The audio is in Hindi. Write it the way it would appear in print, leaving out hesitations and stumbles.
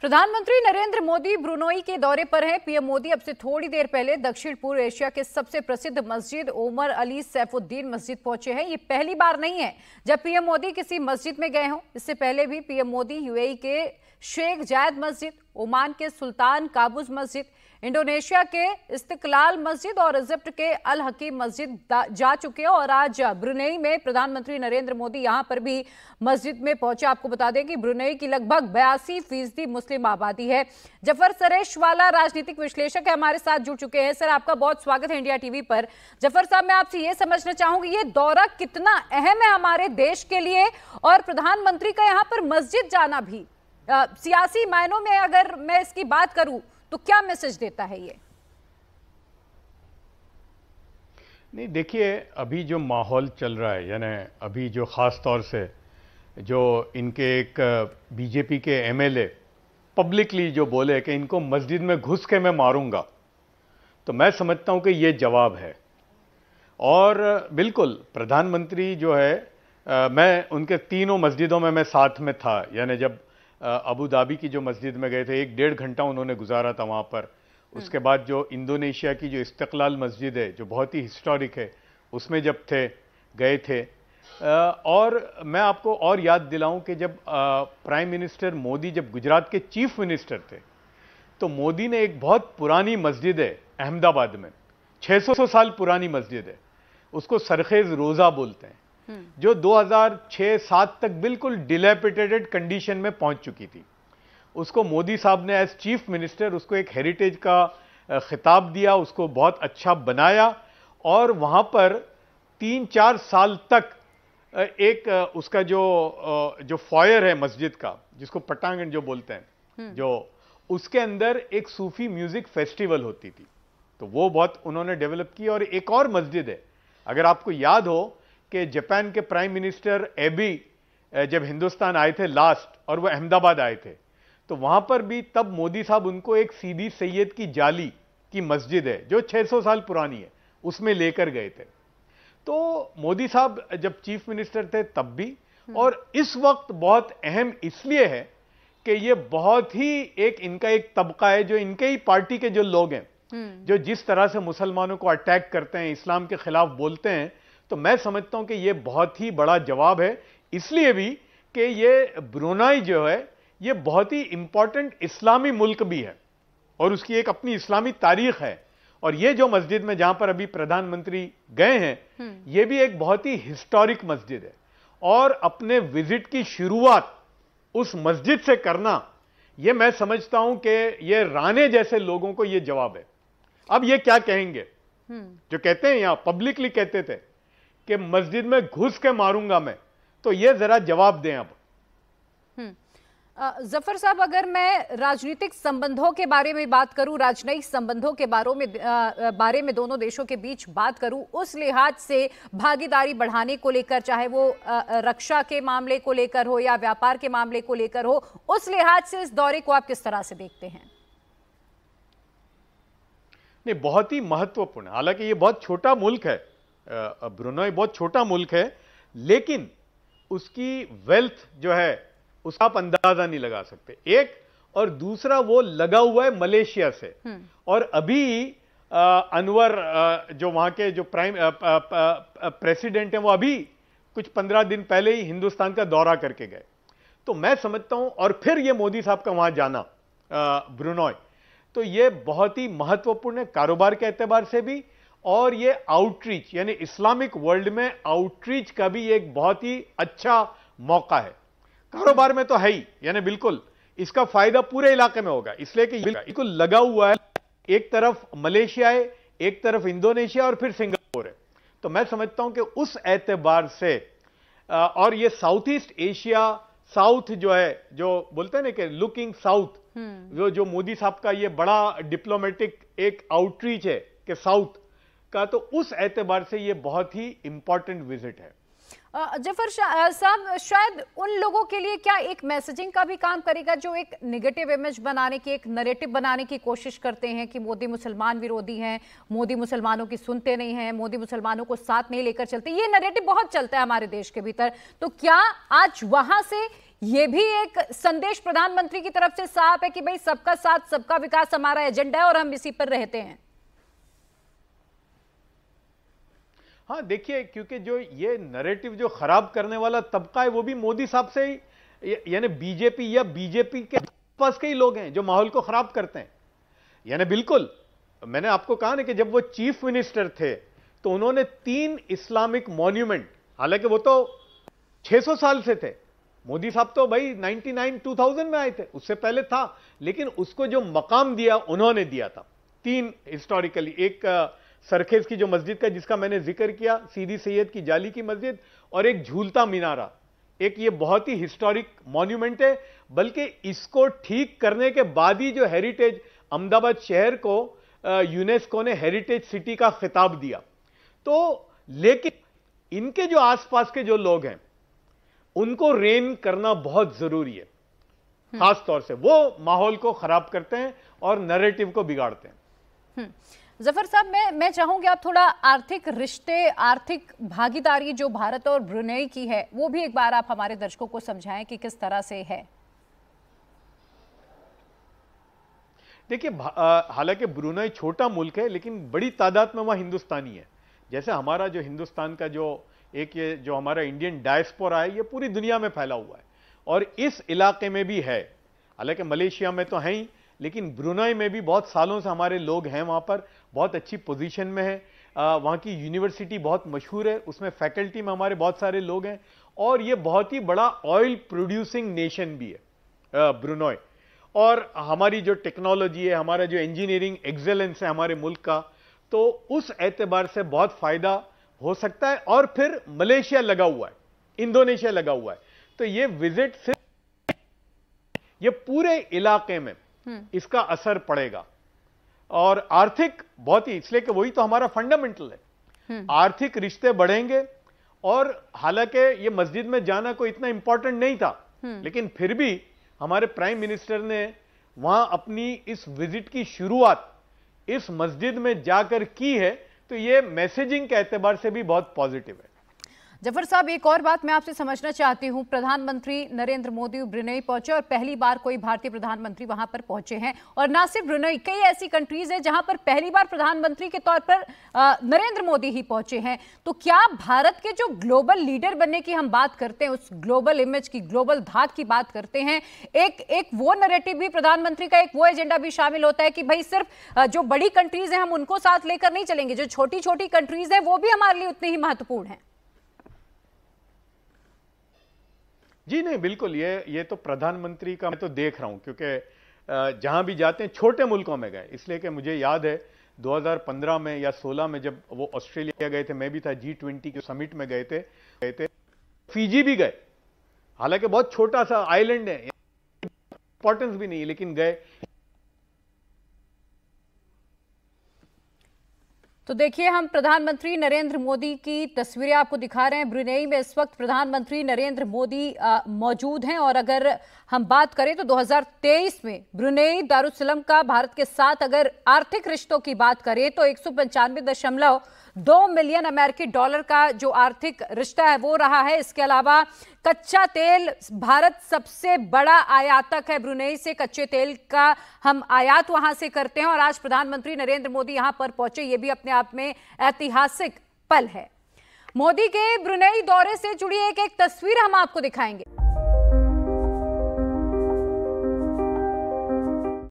प्रधानमंत्री नरेंद्र मोदी ब्रुनोई के दौरे पर हैं। पीएम मोदी अब से थोड़ी देर पहले दक्षिण पूर्व एशिया के सबसे प्रसिद्ध मस्जिद ओमर अली सैफुद्दीन मस्जिद पहुंचे हैं। ये पहली बार नहीं है जब पीएम मोदी किसी मस्जिद में गए हों। इससे पहले भी पीएम मोदी यूएई के शेख जायद मस्जिद, ओमान के सुल्तान काबुज मस्जिद, इंडोनेशिया के इस्तकलाल मस्जिद और इजिप्ट के अल हकीम मस्जिद जा चुके हैं और आज ब्रुनेई में प्रधानमंत्री नरेंद्र मोदी यहां पर भी मस्जिद में पहुंचे। आपको बता दें कि ब्रुनेई की लगभग 82% मुस्लिम आबादी है। जफर सुरेशवाला राजनीतिक विश्लेषक है, हमारे साथ जुड़ चुके हैं। सर, आपका बहुत स्वागत है इंडिया टीवी पर। जफर साहब, मैं आपसे ये समझना चाहूंगी, ये दौरा कितना अहम है हमारे देश के लिए और प्रधानमंत्री का यहाँ पर मस्जिद जाना भी सियासी मायनों में अगर मैं इसकी बात करूं तो क्या मैसेज देता है ये? नहीं, देखिए अभी जो माहौल चल रहा है, यानी अभी जो ख़ास तौर से जो इनके एक बीजेपी के एमएलए पब्लिकली जो बोले कि इनको मस्जिद में घुस के मैं मारूंगा, तो मैं समझता हूं कि ये जवाब है। और बिल्कुल प्रधानमंत्री जो है, मैं उनके तीनों मस्जिदों में मैं साथ में था। यानी जब अबू धाबी की जो मस्जिद में गए थे, 1-1.5 घंटा उन्होंने गुजारा था वहाँ पर। उसके बाद जो इंडोनेशिया की जो इस्तकलाल मस्जिद है, जो बहुत ही हिस्टोरिक है, उसमें जब थे गए थे। और मैं आपको और याद दिलाऊं कि जब प्राइम मिनिस्टर मोदी जब गुजरात के चीफ मिनिस्टर थे, तो मोदी ने एक बहुत पुरानी मस्जिद है अहमदाबाद में, 600 साल पुरानी मस्जिद है, उसको सरखेज़ रोजा बोलते हैं, जो 2006-07 तक बिल्कुल डिलेपिटेटेड कंडीशन में पहुंच चुकी थी। उसको मोदी साहब ने एज चीफ मिनिस्टर उसको एक हेरिटेज का खिताब दिया, उसको बहुत अच्छा बनाया और वहां पर 3-4 साल तक एक उसका जो फॉयर है मस्जिद का, जिसको पटांगण जो बोलते हैं, जो उसके अंदर एक सूफी म्यूजिक फेस्टिवल होती थी, तो वो बहुत उन्होंने डेवलप की। और एक और मस्जिद है, अगर आपको याद हो कि जापान के प्राइम मिनिस्टर एबी जब हिंदुस्तान आए थे लास्ट, और वह अहमदाबाद आए थे, तो वहां पर भी तब मोदी साहब उनको एक सीधी सैयद की जाली की मस्जिद है जो 600 साल पुरानी है, उसमें लेकर गए थे। तो मोदी साहब जब चीफ मिनिस्टर थे तब भी और इस वक्त बहुत अहम इसलिए है कि ये बहुत ही एक इनका एक तबका है जो इनके ही पार्टी के जो लोग हैं, जो जिस तरह से मुसलमानों को अटैक करते हैं, इस्लाम के खिलाफ बोलते हैं, तो मैं समझता हूं कि यह बहुत ही बड़ा जवाब है। इसलिए भी कि यह ब्रुनेई जो है यह बहुत ही इंपॉर्टेंट इस्लामी मुल्क भी है और उसकी एक अपनी इस्लामी तारीख है। और यह जो मस्जिद में जहां पर अभी प्रधानमंत्री गए हैं, यह भी एक बहुत ही हिस्टोरिक मस्जिद है और अपने विजिट की शुरुआत उस मस्जिद से करना, यह मैं समझता हूं कि यह राणे जैसे लोगों को यह जवाब है। अब यह क्या कहेंगे जो कहते हैं, यहां पब्लिकली कहते थे कि मस्जिद में घुस के मारूंगा मैं, तो ये जरा जवाब दें अब। जफर साहब, अगर मैं राजनीतिक संबंधों के बारे में बात करूं, राजनयिक संबंधों के बारे में दोनों देशों के बीच बात करूं, उस लिहाज से भागीदारी बढ़ाने को लेकर, चाहे वो रक्षा के मामले को लेकर हो या व्यापार के मामले को लेकर हो, उस लिहाज से इस दौरे को आप किस तरह से देखते हैं? नहीं, बहुत ही महत्वपूर्ण। हालांकि ये बहुत छोटा मुल्क है, ब्रुनेई बहुत छोटा मुल्क है, लेकिन उसकी वेल्थ जो है उसका आप अंदाजा नहीं लगा सकते, एक। और दूसरा, वो लगा हुआ है मलेशिया से। और अभी अनवर जो वहां के जो प्राइम प्रेसिडेंट हैं, वो अभी कुछ 15 दिन पहले ही हिंदुस्तान का दौरा करके गए। तो मैं समझता हूं, और फिर ये मोदी साहब का वहां जाना ब्रुनेई, तो ये बहुत ही महत्वपूर्ण है कारोबार के एतबार से भी। और ये आउटरीच, यानी इस्लामिक वर्ल्ड में आउटरीच का भी एक बहुत ही अच्छा मौका है। कारोबार में तो है ही, यानी बिल्कुल इसका फायदा पूरे इलाके में होगा, इसलिए कि बिल्कुल लगा हुआ है। एक तरफ मलेशिया है, एक तरफ इंडोनेशिया और फिर सिंगापुर है। तो मैं समझता हूं कि उस एतबार से, और ये साउथ ईस्ट एशिया, साउथ जो है, जो बोलते हैं ना कि लुकिंग साउथ, वो जो मोदी साहब का ये बड़ा डिप्लोमेटिक एक आउटरीच है कि साउथ का, तो उस एतबार से ये बहुत ही इंपॉर्टेंट विजिट है। जफर साहब, शायद उन लोगों के लिए क्या एक मैसेजिंग का भी काम करेगा जो एक नेगेटिव इमेज बनाने की, एक नैरेटिव बनाने की कोशिश करते हैं कि मोदी मुसलमान विरोधी हैं, मोदी मुसलमानों की सुनते नहीं हैं, मोदी मुसलमानों को साथ नहीं लेकर चलते। ये नैरेटिव बहुत चलता है हमारे देश के भीतर, तो क्या आज वहां से यह भी एक संदेश प्रधानमंत्री की तरफ से साफ है कि भाई सबका साथ सबका विकास हमारा एजेंडा है और हम इसी पर रहते हैं। हाँ देखिए, क्योंकि जो ये नैरेटिव जो खराब करने वाला तबका है वो भी मोदी साहब से ही, यानी बीजेपी या बीजेपी के पास कई लोग हैं जो माहौल को खराब करते हैं। यानी बिल्कुल मैंने आपको कहा ना कि जब वो चीफ मिनिस्टर थे तो उन्होंने 3 इस्लामिक मॉन्यूमेंट, हालांकि वो तो 600 साल से थे, मोदी साहब तो भाई 99 2000 में आए थे, उससे पहले था, लेकिन उसको जो मकाम दिया उन्होंने दिया था। 3 हिस्टोरिकली, एक सरखेज़ की जो मस्जिद का जिसका मैंने जिक्र किया, सीधी सैयद की जाली की मस्जिद, और एक झूलता मीनारा, एक ये बहुत ही हिस्टोरिक मॉन्यूमेंट है। बल्कि इसको ठीक करने के बाद ही जो हेरिटेज, अहमदाबाद शहर को यूनेस्को ने हेरिटेज सिटी का खिताब दिया। तो लेकिन इनके जो आसपास के जो लोग हैं उनको रेन करना बहुत जरूरी है, खास तौर से वो माहौल को खराब करते हैं और नैरेटिव को बिगाड़ते हैं। जफर साहब, मैं चाहूंगी आप थोड़ा आर्थिक रिश्ते, आर्थिक भागीदारी जो भारत और ब्रुनेई की है वो भी एक बार आप हमारे दर्शकों को समझाएं कि किस तरह से है। देखिए, हालांकि ब्रुनेई छोटा मुल्क है लेकिन बड़ी तादाद में वहाँ हिंदुस्तानी है। जैसे हमारा जो हिंदुस्तान का जो एक ये जो हमारा इंडियन डायस्पोरा है ये पूरी दुनिया में फैला हुआ है और इस इलाके में भी है। हालांकि मलेशिया में तो है ही, लेकिन ब्रुनेई में भी बहुत सालों से हमारे लोग हैं, वहाँ पर बहुत अच्छी पोजीशन में है। वहाँ की यूनिवर्सिटी बहुत मशहूर है, उसमें फैकल्टी में हमारे बहुत सारे लोग हैं और ये बहुत ही बड़ा ऑयल प्रोड्यूसिंग नेशन भी है ब्रुनेई। और हमारी जो टेक्नोलॉजी है, हमारा जो इंजीनियरिंग एक्सेलेंस है हमारे मुल्क का, तो उस एतबार से बहुत फायदा हो सकता है। और फिर मलेशिया लगा हुआ है, इंडोनेशिया लगा हुआ है, तो ये विजिट से ये पूरे इलाके में इसका असर पड़ेगा। और आर्थिक बहुत ही, इसलिए कि वही तो हमारा फंडामेंटल है, आर्थिक रिश्ते बढ़ेंगे। और हालांकि ये मस्जिद में जाना कोई इतना इंपॉर्टेंट नहीं था, लेकिन फिर भी हमारे प्राइम मिनिस्टर ने वहां अपनी इस विजिट की शुरुआत इस मस्जिद में जाकर की है, तो ये मैसेजिंग के एतबार से भी बहुत पॉजिटिव है। जफर साहब, एक और बात मैं आपसे समझना चाहती हूं। प्रधानमंत्री नरेंद्र मोदी ब्रुनेई पहुंचे और पहली बार कोई भारतीय प्रधानमंत्री वहां पर पहुंचे हैं, और ना सिर्फ ब्रुनेई, कई ऐसी कंट्रीज हैं जहां पर पहली बार प्रधानमंत्री के तौर पर नरेंद्र मोदी ही पहुंचे हैं। तो क्या भारत के जो ग्लोबल लीडर बनने की हम बात करते हैं, उस ग्लोबल इमेज की, ग्लोबल धाक की बात करते हैं, एक वो नैरेटिव भी, प्रधानमंत्री का एक वो एजेंडा भी शामिल होता है कि भाई सिर्फ जो बड़ी कंट्रीज हैं हम उनको साथ लेकर नहीं चलेंगे, जो छोटी छोटी कंट्रीज हैं वो भी हमारे लिए उतनी ही महत्वपूर्ण हैं। जी नहीं, बिल्कुल, ये तो प्रधानमंत्री का मैं तो देख रहा हूं, क्योंकि जहां भी जाते हैं छोटे मुल्कों में गए, इसलिए कि मुझे याद है 2015 में या 16 में जब वो ऑस्ट्रेलिया गए थे, मैं भी था, G20 के समिट में गए थे, फिजी भी गए, हालांकि बहुत छोटा सा आइलैंड है, इंपॉर्टेंस भी नहीं है, लेकिन गए। तो देखिए, हम प्रधानमंत्री नरेंद्र मोदी की तस्वीरें आपको दिखा रहे हैं। ब्रुनेई में इस वक्त प्रधानमंत्री नरेंद्र मोदी मौजूद हैं और अगर हम बात करें तो 2023 में ब्रुनेई दारुसलम का भारत के साथ अगर आर्थिक रिश्तों की बात करें तो 195.2 मिलियन अमेरिकी डॉलर का जो आर्थिक रिश्ता है वो रहा है। इसके अलावा कच्चा तेल, भारत सबसे बड़ा आयातक है ब्रुनेई से, कच्चे तेल का हम आयात वहां से करते हैं और आज प्रधानमंत्री नरेंद्र मोदी यहां पर पहुंचे, ये भी अपने आप में ऐतिहासिक पल है। मोदी के ब्रुनेई दौरे से जुड़ी एक तस्वीर हम आपको दिखाएंगे।